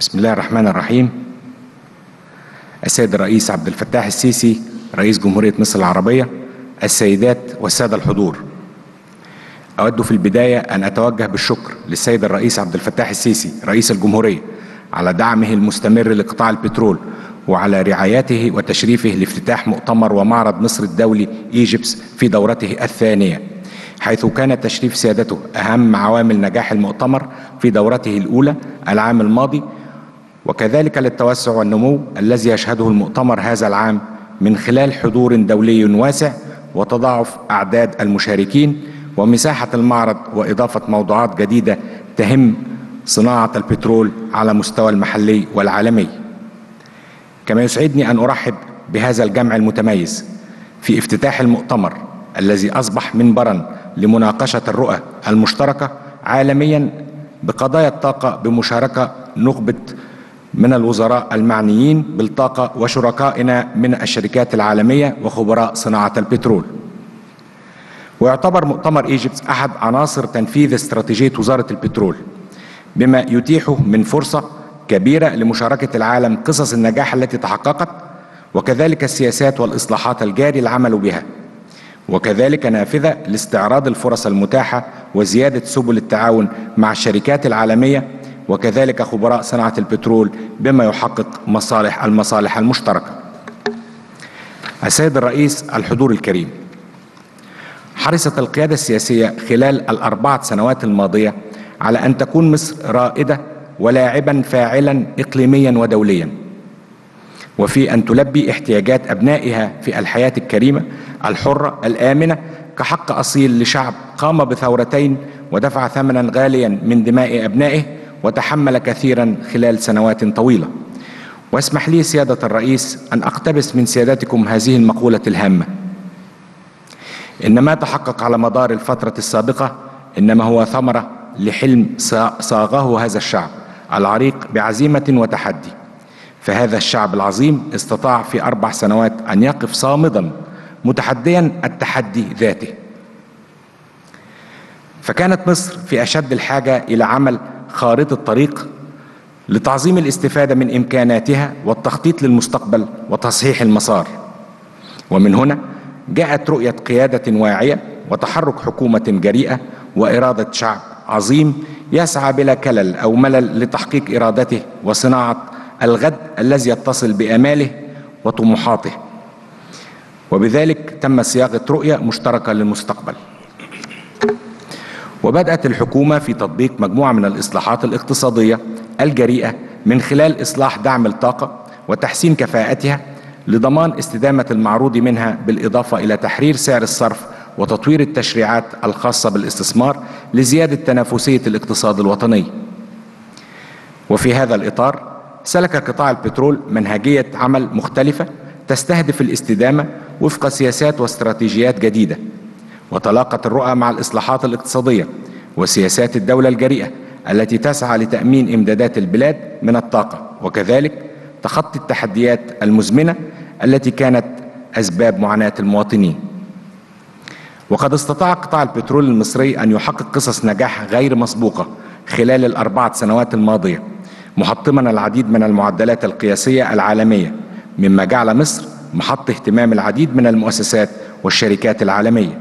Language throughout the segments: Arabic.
بسم الله الرحمن الرحيم. السيد الرئيس عبد الفتاح السيسي رئيس جمهورية مصر العربية، السيدات والسادة الحضور، أود في البداية أن أتوجه بالشكر للسيد الرئيس عبد الفتاح السيسي رئيس الجمهورية على دعمه المستمر لقطاع البترول وعلى رعايته وتشريفه لافتتاح مؤتمر ومعرض مصر الدولي إيجيبس في دورته الثانية، حيث كان تشريف سيادته أهم عوامل نجاح المؤتمر في دورته الأولى العام الماضي، وكذلك للتوسع والنمو الذي يشهده المؤتمر هذا العام من خلال حضور دولي واسع وتضاعف أعداد المشاركين ومساحة المعرض وإضافة موضوعات جديدة تهم صناعة البترول على مستوى المحلي والعالمي. كما يسعدني أن أرحب بهذا الجمع المتميز في افتتاح المؤتمر الذي أصبح منبراً لمناقشة الرؤى المشتركة عالمياً بقضايا الطاقة بمشاركة نخبة من الوزراء المعنيين بالطاقة وشركائنا من الشركات العالمية وخبراء صناعة البترول. ويعتبر مؤتمر إيجيبت أحد عناصر تنفيذ استراتيجية وزارة البترول، بما يتيحه من فرصة كبيرة لمشاركة العالم قصص النجاح التي تحققت، وكذلك السياسات والإصلاحات الجاري العمل بها، وكذلك نافذة لاستعراض الفرص المتاحة وزيادة سبل التعاون مع الشركات العالمية، وكذلك خبراء صناعة البترول بما يحقق المصالح المشتركة. السيد الرئيس، الحضور الكريم، حرصت القيادة السياسية خلال ال4 سنوات الماضية على أن تكون مصر رائدة ولاعبا فاعلا إقليميا ودوليا، وفي أن تلبي احتياجات أبنائها في الحياة الكريمة الحرة الآمنة كحق أصيل لشعب قام بثورتين ودفع ثمنا غاليا من دماء أبنائه وتحمل كثيرا خلال سنوات طويلة. واسمح لي سيادة الرئيس أن أقتبس من سيادتكم هذه المقولة الهامة: إن ما تحقق على مدار الفترة السابقة إنما هو ثمرة لحلم صاغه هذا الشعب العريق بعزيمة وتحدي. فهذا الشعب العظيم استطاع في 4 سنوات أن يقف صامدا متحديا التحدي ذاته. فكانت مصر في أشد الحاجة إلى عمل خارطة طريق لتعظيم الاستفادة من إمكاناتها والتخطيط للمستقبل وتصحيح المسار. ومن هنا جاءت رؤية قيادة واعية وتحرك حكومة جريئة وإرادة شعب عظيم يسعى بلا كلل أو ملل لتحقيق إرادته وصناعة الغد الذي يتصل بآماله وطموحاته، وبذلك تم صياغة رؤية مشتركة للمستقبل. وبدأت الحكومة في تطبيق مجموعة من الإصلاحات الاقتصادية الجريئة من خلال إصلاح دعم الطاقة وتحسين كفاءتها لضمان استدامة المعروض منها، بالإضافة إلى تحرير سعر الصرف وتطوير التشريعات الخاصة بالاستثمار لزيادة تنافسية الاقتصاد الوطني. وفي هذا الإطار سلك قطاع البترول منهجية عمل مختلفة تستهدف الاستدامة وفق سياسات واستراتيجيات جديدة، وتلاقت الرؤى مع الإصلاحات الاقتصادية وسياسات الدولة الجريئة التي تسعى لتأمين إمدادات البلاد من الطاقة، وكذلك تخطي التحديات المزمنة التي كانت أسباب معاناة المواطنين. وقد استطاع قطاع البترول المصري أن يحقق قصص نجاح غير مسبوقة خلال ال4 سنوات الماضية، محطما العديد من المعدلات القياسية العالمية، مما جعل مصر محط اهتمام العديد من المؤسسات والشركات العالمية.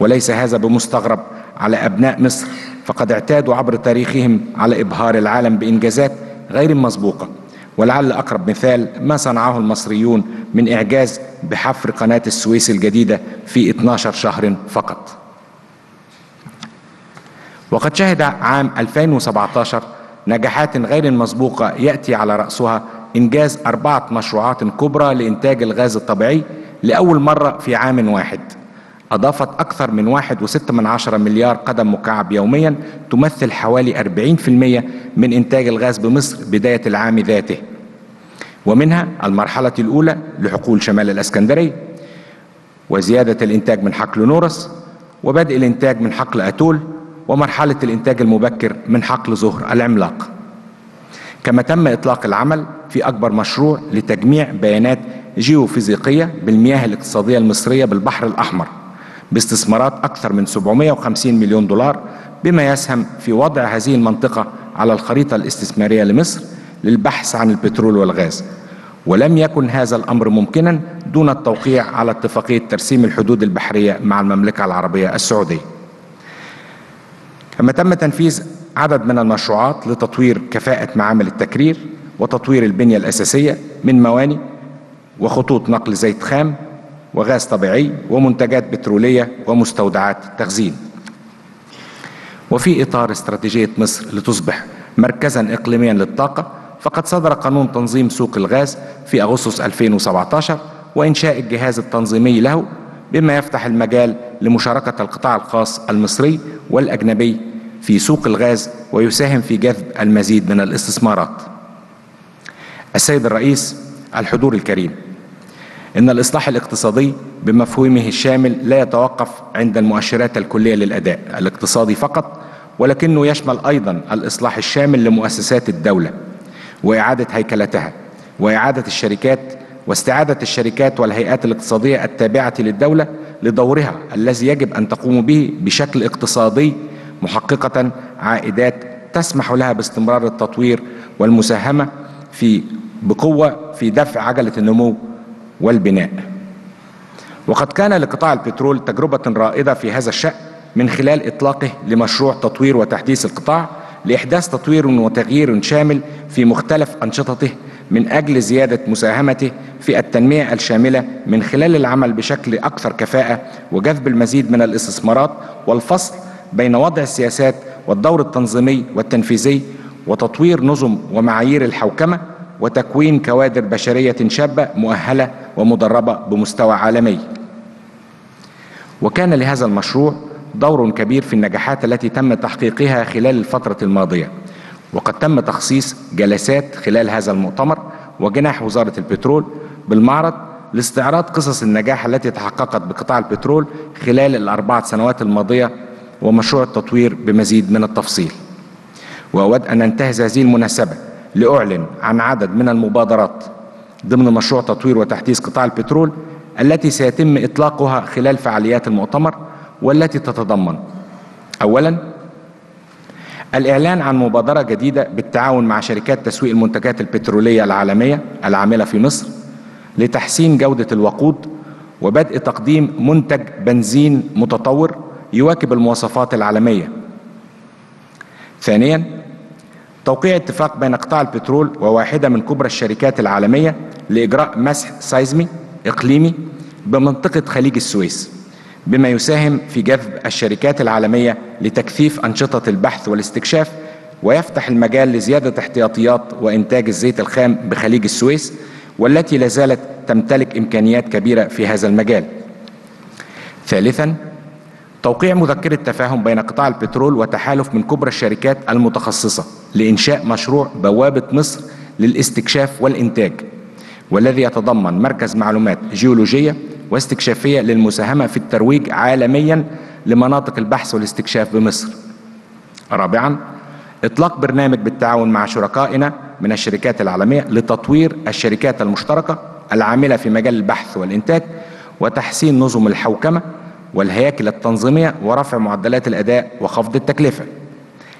وليس هذا بمستغرب على أبناء مصر، فقد اعتادوا عبر تاريخهم على إبهار العالم بإنجازات غير مسبوقة، ولعل أقرب مثال ما صنعه المصريون من إعجاز بحفر قناة السويس الجديدة في 12 شهر فقط. وقد شهد عام 2017 نجاحات غير مسبوقة يأتي على رأسها إنجاز 4 مشروعات كبرى لإنتاج الغاز الطبيعي لأول مرة في عام واحد، أضافت أكثر من 1.6 مليار قدم مكعب يوميا، تمثل حوالي 40% من إنتاج الغاز بمصر بداية العام ذاته. ومنها المرحلة الأولى لحقول شمال الإسكندرية، وزيادة الإنتاج من حقل نورس، وبدء الإنتاج من حقل أتول، ومرحلة الإنتاج المبكر من حقل زهر العملاق. كما تم إطلاق العمل في أكبر مشروع لتجميع بيانات جيوفيزيقية بالمياه الاقتصادية المصرية بالبحر الأحمر باستثمارات أكثر من 750 مليون دولار، بما يسهم في وضع هذه المنطقة على الخريطة الاستثمارية لمصر للبحث عن البترول والغاز، ولم يكن هذا الأمر ممكنا دون التوقيع على اتفاقية ترسيم الحدود البحرية مع المملكة العربية السعودية. كما تم تنفيذ عدد من المشروعات لتطوير كفاءة معامل التكرير وتطوير البنية الأساسية من موانئ وخطوط نقل زيت خام وغاز طبيعي ومنتجات بترولية ومستودعات تخزين. وفي إطار استراتيجية مصر لتصبح مركزاً إقليمياً للطاقة، فقد صدر قانون تنظيم سوق الغاز في أغسطس 2017 وإنشاء الجهاز التنظيمي له، بما يفتح المجال لمشاركة القطاع الخاص المصري والأجنبي في سوق الغاز ويساهم في جذب المزيد من الاستثمارات. السيد الرئيس، الحضور الكريم، إن الإصلاح الاقتصادي بمفهومه الشامل لا يتوقف عند المؤشرات الكلية للأداء الاقتصادي فقط، ولكنه يشمل أيضا الإصلاح الشامل لمؤسسات الدولة وإعادة هيكلتها وإعادة الشركات واستعادة الشركات والهيئات الاقتصادية التابعة للدولة لدورها الذي يجب أن تقوم به بشكل اقتصادي، محققة عائدات تسمح لها باستمرار التطوير والمساهمة بقوة في دفع عجلة النمو والبناء. وقد كان لقطاع البترول تجربة رائدة في هذا الشأن من خلال إطلاقه لمشروع تطوير وتحديث القطاع لإحداث تطوير وتغيير شامل في مختلف أنشطته من أجل زيادة مساهمته في التنمية الشاملة من خلال العمل بشكل أكثر كفاءة وجذب المزيد من الاستثمارات والفصل بين وضع السياسات والدور التنظيمي والتنفيذي وتطوير نظم ومعايير الحوكمة وتكوين كوادر بشرية شابة مؤهلة ومدربة بمستوى عالمي. وكان لهذا المشروع دور كبير في النجاحات التي تم تحقيقها خلال الفترة الماضية، وقد تم تخصيص جلسات خلال هذا المؤتمر وجناح وزارة البترول بالمعرض لاستعراض قصص النجاح التي تحققت بقطاع البترول خلال ال4 سنوات الماضية ومشروع التطوير بمزيد من التفصيل. وأود أن أنتهز هذه المناسبة لأعلن عن عدد من المبادرات ضمن مشروع تطوير وتحديث قطاع البترول التي سيتم إطلاقها خلال فعاليات المؤتمر، والتي تتضمن: أولاً، الإعلان عن مبادرة جديدة بالتعاون مع شركات تسويق المنتجات البترولية العالمية العاملة في مصر لتحسين جودة الوقود وبدء تقديم منتج بنزين متطور يواكب المواصفات العالمية. ثانياً، توقيع اتفاق بين قطاع البترول وواحدة من كبرى الشركات العالمية لإجراء مسح سيزمي إقليمي بمنطقة خليج السويس، بما يساهم في جذب الشركات العالمية لتكثيف أنشطة البحث والاستكشاف ويفتح المجال لزيادة احتياطيات وإنتاج الزيت الخام بخليج السويس، والتي لا زالت تمتلك إمكانيات كبيرة في هذا المجال. ثالثاً، توقيع مذكرة تفاهم بين قطاع البترول وتحالف من كبرى الشركات المتخصصة لإنشاء مشروع بوابة مصر للاستكشاف والإنتاج، والذي يتضمن مركز معلومات جيولوجية واستكشافية للمساهمة في الترويج عالمياً لمناطق البحث والاستكشاف بمصر. رابعاً، إطلاق برنامج بالتعاون مع شركائنا من الشركات العالمية لتطوير الشركات المشتركة العاملة في مجال البحث والإنتاج وتحسين نظم الحوكمة والهياكل التنظيمية ورفع معدلات الأداء وخفض التكلفة.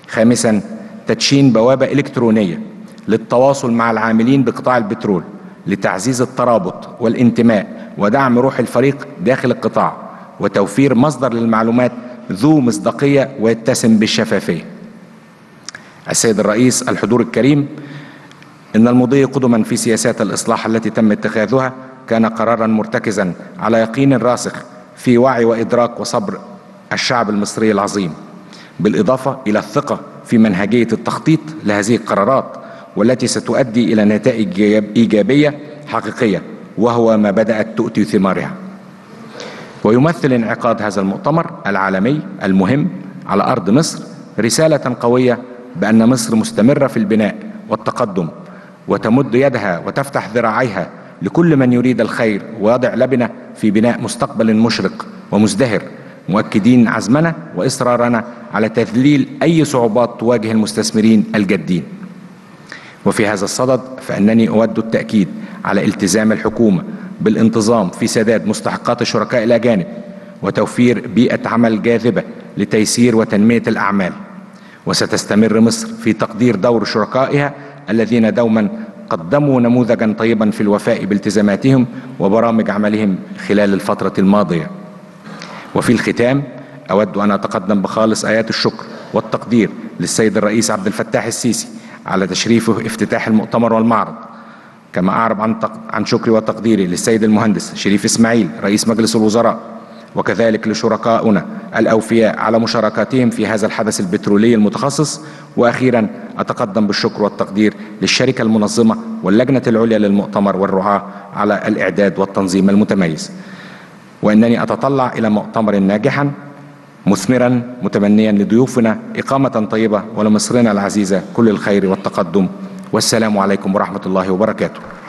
خامساً، تدشين بوابة إلكترونية للتواصل مع العاملين بقطاع البترول لتعزيز الترابط والانتماء ودعم روح الفريق داخل القطاع وتوفير مصدر للمعلومات ذو مصداقية ويتسم بالشفافية. السيد الرئيس، الحضور الكريم، إن المضي قدما في سياسات الإصلاح التي تم اتخاذها كان قرارا مرتكزا على يقين راسخ في وعي وإدراك وصبر الشعب المصري العظيم، بالإضافة إلى الثقة في منهجية التخطيط لهذه القرارات والتي ستؤدي إلى نتائج إيجابية حقيقية، وهو ما بدأت تؤتي ثمارها. ويمثل انعقاد هذا المؤتمر العالمي المهم على أرض مصر رسالة قوية بأن مصر مستمرة في البناء والتقدم وتمد يدها وتفتح ذراعيها لكل من يريد الخير ويضع لبنة في بناء مستقبل مشرق ومزدهر، مؤكدين عزمنا وإصرارنا على تذليل أي صعوبات تواجه المستثمرين الجادين. وفي هذا الصدد، فإنني أود التأكيد على التزام الحكومة بالانتظام في سداد مستحقات الشركاء الأجانب وتوفير بيئة عمل جاذبة لتيسير وتنمية الأعمال، وستستمر مصر في تقدير دور شركائها الذين دوما قدموا نموذجا طيبا في الوفاء بالتزاماتهم وبرامج عملهم خلال الفترة الماضية. وفي الختام أود أن أتقدم بخالص آيات الشكر والتقدير للسيد الرئيس عبد الفتاح السيسي على تشريفه افتتاح المؤتمر والمعرض، كما أعرب عن شكري وتقديري للسيد المهندس شريف إسماعيل رئيس مجلس الوزراء، وكذلك لشركائنا الأوفياء على مشاركاتهم في هذا الحدث البترولي المتخصص. وأخيرا أتقدم بالشكر والتقدير للشركة المنظمة واللجنة العليا للمؤتمر والرعاة على الإعداد والتنظيم المتميز. وإنني أتطلع إلى مؤتمر ناجحا مثمرا، متمنيا لضيوفنا إقامة طيبة ولمصرنا العزيزة كل الخير والتقدم، والسلام عليكم ورحمة الله وبركاته.